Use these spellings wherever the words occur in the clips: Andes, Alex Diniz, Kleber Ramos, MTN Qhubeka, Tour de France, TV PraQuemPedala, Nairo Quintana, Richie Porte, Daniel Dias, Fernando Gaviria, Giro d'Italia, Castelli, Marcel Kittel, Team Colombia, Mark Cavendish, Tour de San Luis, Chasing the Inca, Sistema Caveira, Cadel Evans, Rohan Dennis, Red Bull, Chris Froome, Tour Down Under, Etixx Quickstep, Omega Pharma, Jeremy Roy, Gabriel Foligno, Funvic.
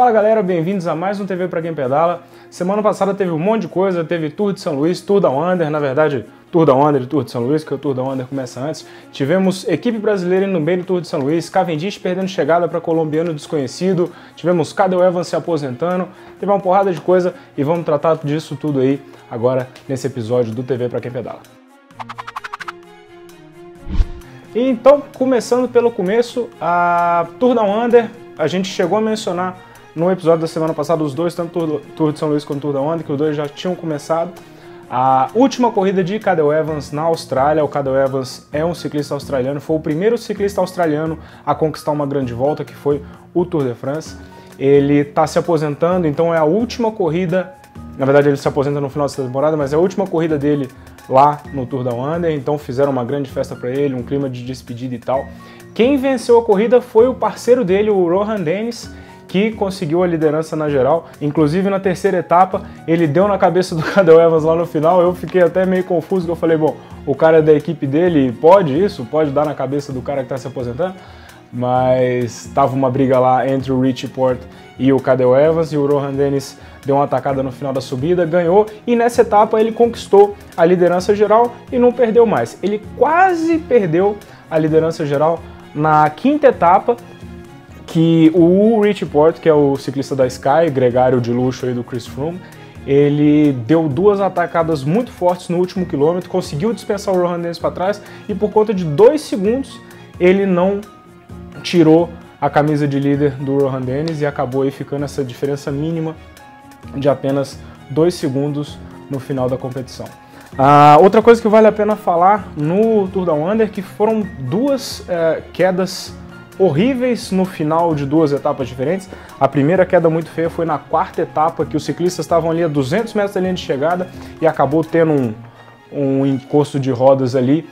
Fala galera, bem-vindos a mais um TV para Quem Pedala. Semana passada teve um monte de coisa, teve Tour de San Luis, Tour Down Under, na verdade Tour Down Under e Tour de San Luis, porque o Tour Down Under começa antes. Tivemos equipe brasileira indo bem no Tour de San Luis, Cavendish perdendo chegada para colombiano desconhecido, tivemos Cadel Evans se aposentando, teve uma porrada de coisa e vamos tratar disso tudo aí agora nesse episódio do TV para Quem Pedala. Então, começando pelo começo, a Tour Down Under, a gente chegou a mencionar no episódio da semana passada os dois, tanto Tour de São Luís quanto o Tour da Onda, que os dois já tinham começado. A última corrida de Cadel Evans na Austrália, o Cadel Evans é um ciclista australiano, foi o primeiro ciclista australiano a conquistar uma grande volta, que foi o Tour de France. Ele está se aposentando, então é a última corrida, na verdade ele se aposenta no final dessa temporada, mas é a última corrida dele lá no Tour da Onda, então fizeram uma grande festa para ele, um clima de despedida e tal. Quem venceu a corrida foi o parceiro dele, o Rohan Dennis, que conseguiu a liderança na geral, inclusive na terceira etapa, ele deu na cabeça do Cadel Evans lá no final, eu fiquei até meio confuso, que eu falei, bom, o cara é da equipe dele, pode isso? Pode dar na cabeça do cara que está se aposentando? Mas tava uma briga lá entre o Richie Porte e o Cadel Evans, e o Rohan Dennis deu uma atacada no final da subida, ganhou, e nessa etapa ele conquistou a liderança geral e não perdeu mais. Ele quase perdeu a liderança geral na quinta etapa, que o Richie Porte, que é o ciclista da Sky, gregário de luxo aí do Chris Froome, ele deu duas atacadas muito fortes no último quilômetro, conseguiu dispensar o Rohan Dennis para trás e por conta de 2 segundos ele não tirou a camisa de líder do Rohan Dennis e acabou aí ficando essa diferença mínima de apenas 2 segundos no final da competição. Outra coisa que vale a pena falar no Tour Down Under, que foram duas quedas horríveis no final de duas etapas diferentes. A primeira queda muito feia foi na quarta etapa, que os ciclistas estavam ali a 200 metros da linha de chegada e acabou tendo um encosto de rodas ali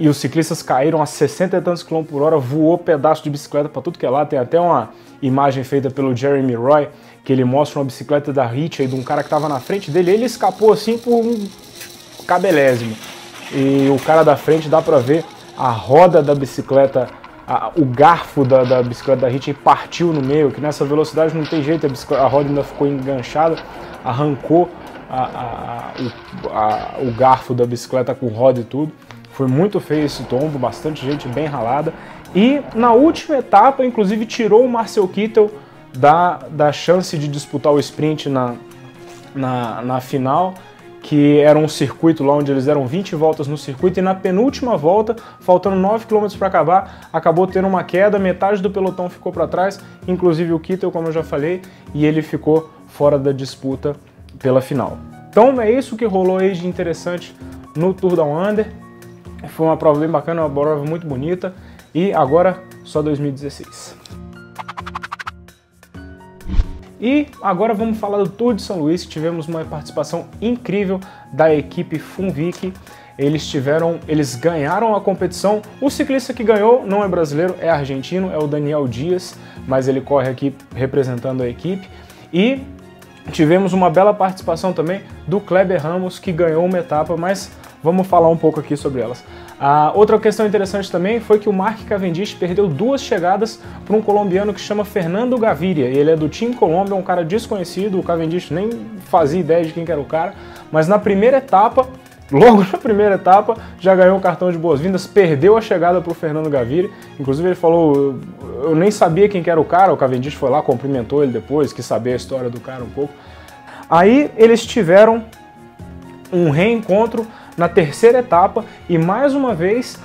e os ciclistas caíram a 60 e tantos km por hora, voou pedaço de bicicleta para tudo que é lá. Tem até uma imagem feita pelo Jeremy Roy, que ele mostra uma bicicleta da Richie, de um cara que estava na frente dele, ele escapou assim por um cabelésimo. E o cara da frente dá para ver a roda da bicicleta, o garfo da bicicleta da Richie partiu no meio, que nessa velocidade não tem jeito, a roda ainda ficou enganchada, arrancou o garfo da bicicleta com roda e tudo. Foi muito feio esse tombo, bastante gente bem ralada. E na última etapa, inclusive, tirou o Marcel Kittel da chance de disputar o sprint na final, que era um circuito lá onde eles deram 20 voltas no circuito, e na penúltima volta, faltando 9 km para acabar, acabou tendo uma queda, metade do pelotão ficou para trás, inclusive o Kittel, como eu já falei, e ele ficou fora da disputa pela final. Então é isso que rolou aí de interessante no Tour Down Under, foi uma prova bem bacana, uma prova muito bonita, e agora só 2016. E agora vamos falar do Tour de São Luís, que tivemos uma participação incrível da equipe Funvic. Eles ganharam a competição. O ciclista que ganhou não é brasileiro, é argentino, é o Daniel Dias, mas ele corre aqui representando a equipe. E tivemos uma bela participação também do Kleber Ramos, que ganhou uma etapa, mas vamos falar um pouco aqui sobre elas. Outra questão interessante também foi que o Mark Cavendish perdeu 2 chegadas para um colombiano que chama Fernando Gaviria. Ele é do Team Colombia, um cara desconhecido, o Cavendish nem fazia ideia de quem que era o cara, mas na primeira etapa, logo na primeira etapa, já ganhou o cartão de boas-vindas, perdeu a chegada para o Fernando Gaviria. Inclusive ele falou, eu nem sabia quem que era o cara, o Cavendish foi lá, cumprimentou ele depois, quis saber a história do cara um pouco. Aí eles tiveram um reencontro na terceira etapa e mais uma vez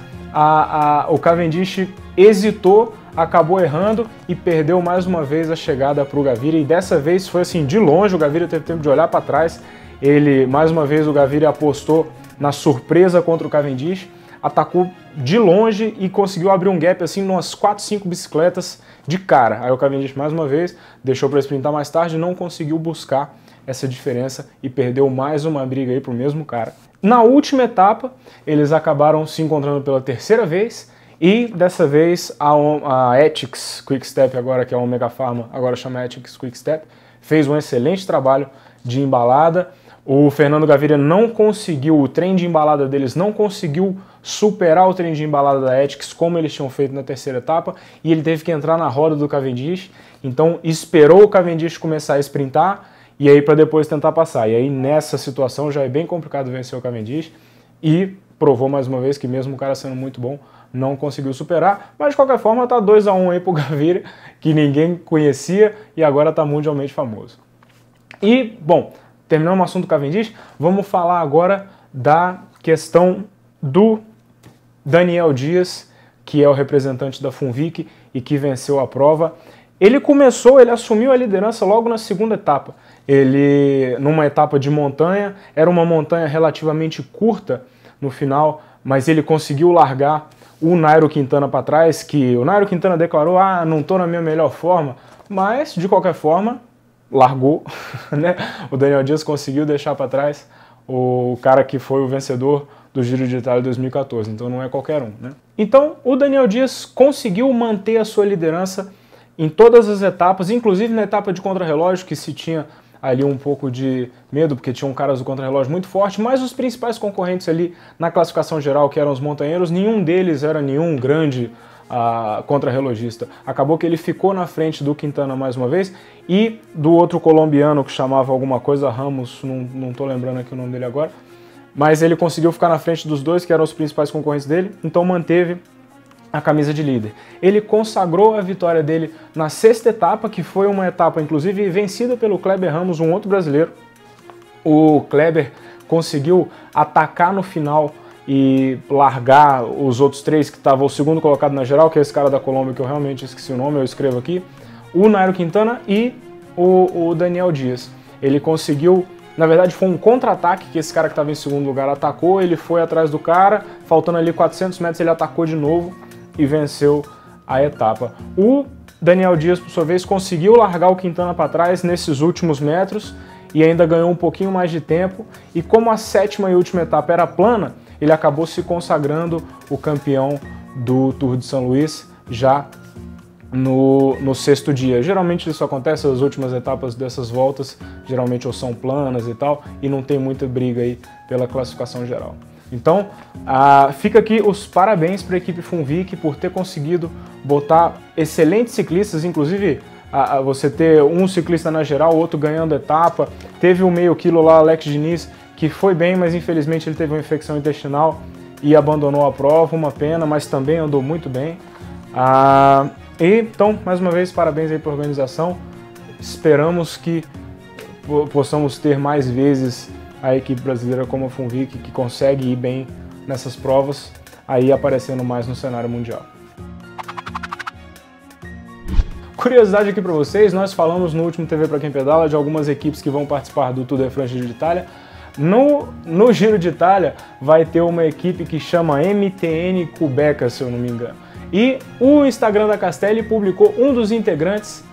o Cavendish hesitou, acabou errando e perdeu mais uma vez a chegada para o Gaviria, e dessa vez foi assim de longe, o Gaviria teve tempo de olhar para trás, mais uma vez o Gaviria apostou na surpresa contra o Cavendish, atacou de longe e conseguiu abrir um gap assim umas 4, 5 bicicletas de cara. Aí o Cavendish mais uma vez deixou para sprintar mais tarde, não conseguiu buscar essa diferença e perdeu mais uma briga aí pro mesmo cara. Na última etapa, eles acabaram se encontrando pela terceira vez e dessa vez a Etixx Quickstep, agora que é a Omega Pharma, agora chama Etixx Quickstep, fez um excelente trabalho de embalada. O Fernando Gaviria não conseguiu, o trem de embalada deles não conseguiu superar o trem de embalada da Etixx como eles tinham feito na terceira etapa, e ele teve que entrar na roda do Cavendish, então esperou o Cavendish começar a sprintar e aí para depois tentar passar. E aí nessa situação já é bem complicado vencer o Cavendish e provou mais uma vez que mesmo o cara sendo muito bom não conseguiu superar, mas de qualquer forma tá 2-1 aí pro Gaviria, que ninguém conhecia e agora tá mundialmente famoso. E, bom, terminamos o assunto do Cavendish, vamos falar agora da questão do Daniel Dias, que é o representante da Funvic e que venceu a prova. Ele assumiu a liderança logo na segunda etapa. Numa etapa de montanha, era uma montanha relativamente curta no final, mas ele conseguiu largar o Nairo Quintana para trás, que o Nairo Quintana declarou, ah, não estou na minha melhor forma, mas, de qualquer forma, largou, né? O Daniel Dias conseguiu deixar para trás o cara que foi o vencedor do Giro d'Italia 2014, então não é qualquer um, né? Então o Daniel Dias conseguiu manter a sua liderança em todas as etapas, inclusive na etapa de contrarrelógio, que se tinha ali um pouco de medo, porque tinham caras do contrarrelógio muito forte, mas os principais concorrentes ali na classificação geral, que eram os montanheiros, nenhum deles era nenhum grande contrarrelogista. Acabou que ele ficou na frente do Quintana mais uma vez e do outro colombiano que chamava alguma coisa, Ramos, não estou lembrando aqui o nome dele agora, mas ele conseguiu ficar na frente dos dois que eram os principais concorrentes dele, então manteve a camisa de líder. Ele consagrou a vitória dele na sexta etapa, que foi uma etapa inclusive vencida pelo Kleber Ramos, um outro brasileiro. O Kleber conseguiu atacar no final e largar os outros três, que estavam o segundo colocado na geral, que é esse cara da Colômbia, que eu realmente esqueci o nome, eu escrevo aqui, o Nairo Quintana e o Daniel Dias. Ele conseguiu, na verdade foi um contra-ataque, que esse cara que estava em segundo lugar atacou, ele foi atrás do cara, faltando ali 400 metros, ele atacou de novo e venceu a etapa. O Daniel Dias, por sua vez, conseguiu largar o Quintana para trás nesses últimos metros, e ainda ganhou um pouquinho mais de tempo, e como a sétima e última etapa era plana, ele acabou se consagrando o campeão do Tour de San Luis já no sexto dia. Geralmente isso acontece, as últimas etapas dessas voltas geralmente ou são planas e tal, e não tem muita briga aí pela classificação geral. Então fica aqui os parabéns para a equipe Funvic por ter conseguido botar excelentes ciclistas, inclusive você ter um ciclista na geral, outro ganhando etapa. Teve o meio quilo lá, Alex Diniz, que foi bem, mas infelizmente ele teve uma infecção intestinal e abandonou a prova, uma pena, mas também andou muito bem. Então, mais uma vez, parabéns aí para a organização. Esperamos que possamos ter mais vezes a equipe brasileira como a Funvic, que consegue ir bem nessas provas, aí aparecendo mais no cenário mundial. Curiosidade aqui para vocês, nós falamos no último TV para Quem Pedala de algumas equipes que vão participar do Tour de France de Itália. No Giro de Itália vai ter uma equipe que chama MTN Qhubeka, se eu não me engano. E o Instagram da Castelli publicou um dos integrantes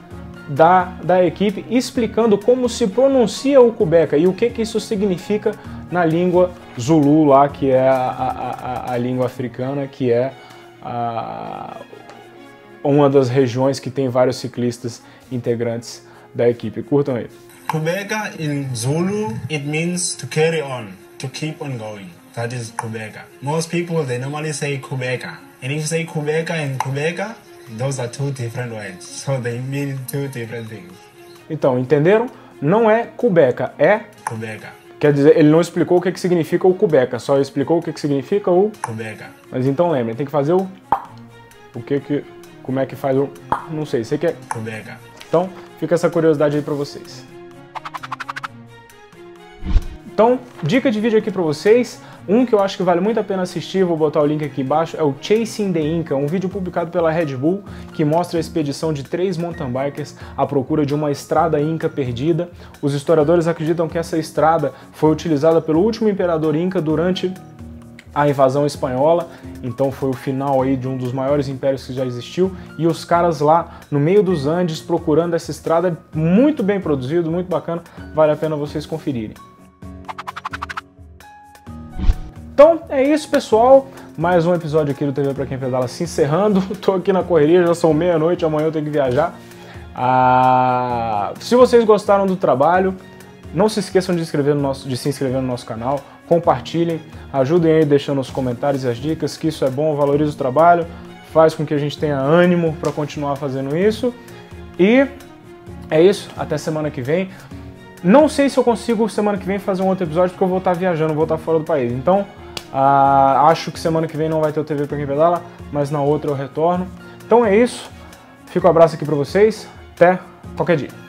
da equipe explicando como se pronuncia o Qhubeka e o que isso significa na língua Zulu lá, que é a língua africana, que é uma das regiões que tem vários ciclistas integrantes da equipe. Curtam aí. Qhubeka in Zulu, it means to carry on, to keep on going. That is Qhubeka. Most people, they normally say Qhubeka. And if you say Qhubeka and Qhubeka, those are two different words. So they mean two different things. Então, entenderam? Não é Qhubeka, é Qhubeka. Quer dizer, ele não explicou o que significa o Qhubeka, só explicou o que significa o Qhubeka. Mas então lembrem, tem que fazer o... Como é que faz o... Não sei, sei que é Qhubeka. Então, fica essa curiosidade aí pra vocês. Então, dica de vídeo aqui para vocês, um que eu acho que vale muito a pena assistir, vou botar o link aqui embaixo, é o Chasing the Inca, um vídeo publicado pela Red Bull que mostra a expedição de 3 mountain bikers à procura de uma estrada inca perdida. Os historiadores acreditam que essa estrada foi utilizada pelo último imperador inca durante a invasão espanhola, então foi o final aí de um dos maiores impérios que já existiu, e os caras lá no meio dos Andes procurando essa estrada, muito bem produzido, muito bacana, vale a pena vocês conferirem. Então é isso, pessoal, mais um episódio aqui do TV Pra Quem Pedala se encerrando. Tô aqui na correria, já são meia-noite, amanhã eu tenho que viajar. Se vocês gostaram do trabalho, Não se esqueçam de se inscrever no nosso canal, compartilhem, ajudem aí deixando os comentários e as dicas, que isso é bom, valoriza o trabalho, faz com que a gente tenha ânimo para continuar fazendo isso. E é isso, até semana que vem. Não sei se eu consigo semana que vem fazer um outro episódio, porque eu vou estar viajando, vou estar fora do país. Então, acho que semana que vem não vai ter o TV para quem pedala, mas na outra eu retorno. Então é isso, fica um abraço aqui para vocês, até qualquer dia.